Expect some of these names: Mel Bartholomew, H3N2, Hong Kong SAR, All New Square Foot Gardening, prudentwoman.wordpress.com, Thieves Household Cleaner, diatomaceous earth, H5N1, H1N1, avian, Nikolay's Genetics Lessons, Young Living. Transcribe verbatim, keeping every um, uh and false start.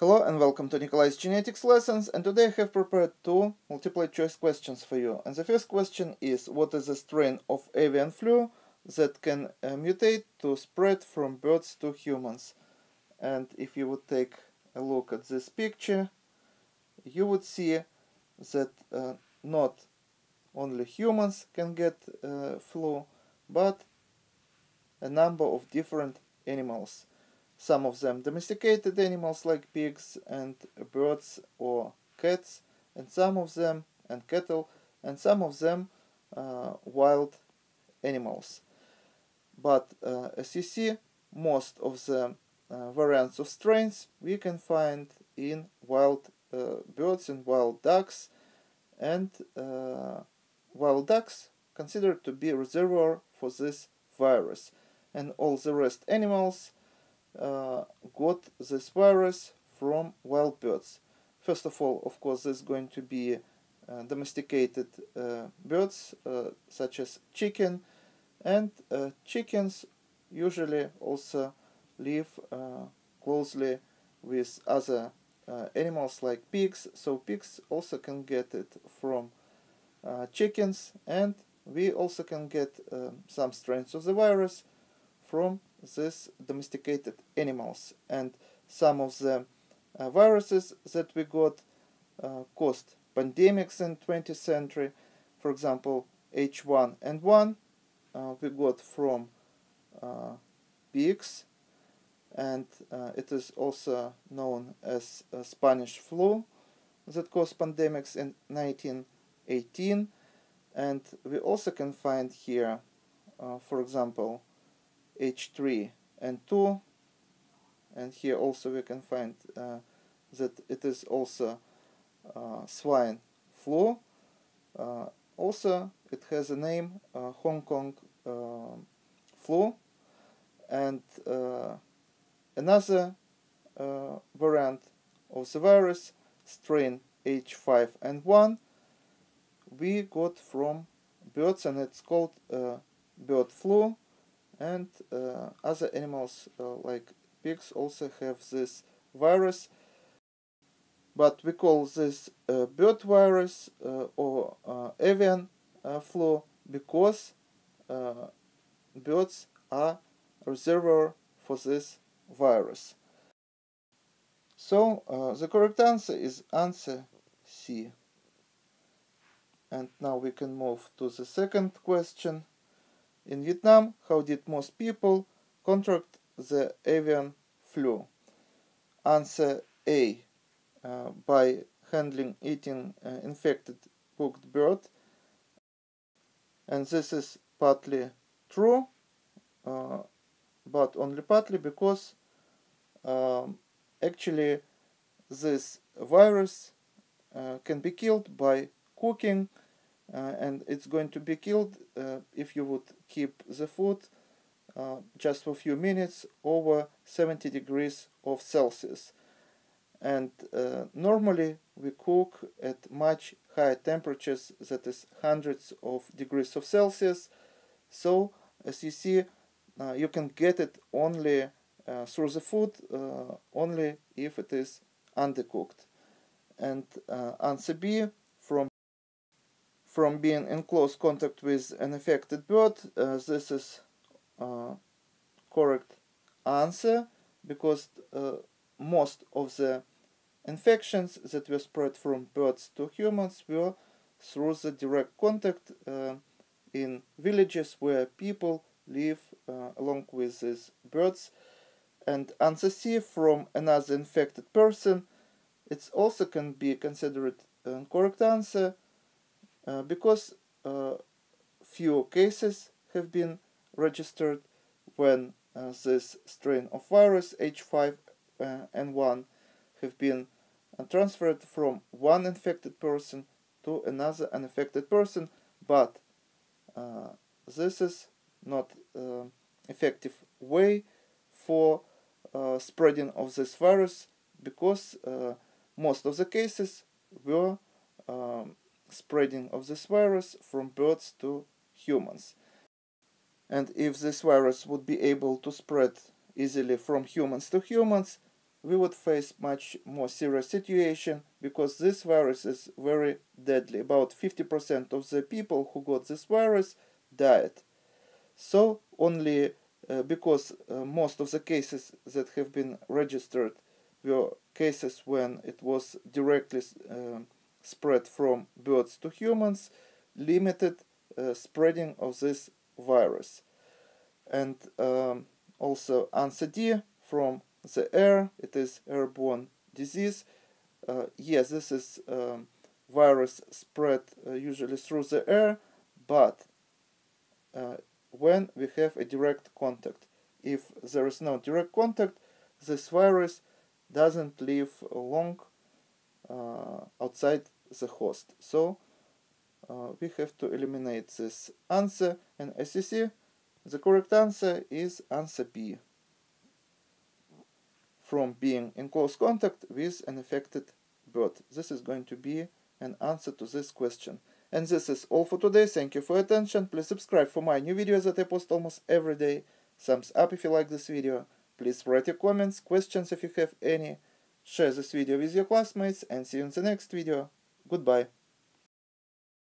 Hello and welcome to Nikolai's Genetics Lessons, and today I have prepared two multiple choice questions for you. And the first question is, what is a strain of avian flu that can uh, mutate to spread from birds to humans? And if you would take a look at this picture, you would see that uh, not only humans can get uh, flu, but a number of different animals. Some of them domesticated animals like pigs and birds or cats, and some of them and cattle, and some of them uh, wild animals. But uh, as you see, most of the uh, variants of strains we can find in wild uh, birds and wild ducks, and uh, wild ducks considered to be a reservoir for this virus, and all the rest animals Uh, got this virus from wild birds. First of all, of course, there's going to be uh, domesticated uh, birds uh, such as chicken, and uh, chickens usually also live uh, closely with other uh, animals like pigs, so pigs also can get it from uh, chickens, and we also can get uh, some strains of the virus from these domesticated animals. And some of the uh, viruses that we got uh, caused pandemics in twentieth century. For example, H one N one uh, we got from uh, pigs, and uh, it is also known as uh, Spanish flu that caused pandemics in nineteen eighteen. And we also can find here, uh, for example, H three N two, and here also we can find uh, that it is also uh, swine flu. Uh, also it has a name, uh, Hong Kong uh, flu. And uh, another uh, variant of the virus, strain H five N one, we got from birds, and it's called uh, bird flu. And uh, other animals uh, like pigs also have this virus, but we call this uh, bird virus uh, or uh, avian uh, flu because uh, birds are a reservoir for this virus. So uh, the correct answer is answer C. And now we can move to the second question. In Vietnam, how did most people contract the avian flu? Answer A. Uh, by handling, eating uh, infected cooked bird. And this is partly true, uh, but only partly, because um, actually this virus uh, can be killed by cooking. Uh, and it's going to be killed uh, if you would keep the food uh, just for a few minutes over seventy degrees of Celsius. And uh, normally we cook at much higher temperatures, that is hundreds of degrees of Celsius. So as you see, uh, you can get it only uh, through the food, uh, only if it is undercooked. And uh, answer B, from being in close contact with an infected bird. Uh, this is uh, correct answer, because uh, most of the infections that were spread from birds to humans were through the direct contact uh, in villages where people live uh, along with these birds. And answer C, from another infected person. It also can be considered a correct answer, Uh, because uh, few cases have been registered when uh, this strain of virus H five N one have been uh, transferred from one infected person to another uninfected person, but uh, this is not uh, effective way for uh, spreading of this virus, because uh, most of the cases were um, spreading of this virus from birds to humans. And if this virus would be able to spread easily from humans to humans, we would face much more serious situation, because this virus is very deadly. About fifty percent of the people who got this virus died. So only uh, because uh, most of the cases that have been registered were cases when it was directly uh, spread from birds to humans, limited uh, spreading of this virus. And um, also answer D, from the air, it is airborne disease. Uh, yes, this is um, virus spread uh, usually through the air, but uh, when we have a direct contact. If there is no direct contact, this virus doesn't live long uh, outside the host. So uh, we have to eliminate this answer, and as you see, the correct answer is answer B, from being in close contact with an affected bird. This is going to be an answer to this question. And this is all for today. Thank you for your attention. Please subscribe for my new videos that I post almost every day. Thumbs up if you like this video. Please write your comments, questions if you have any. Share this video with your classmates, and see you in the next video. Goodbye.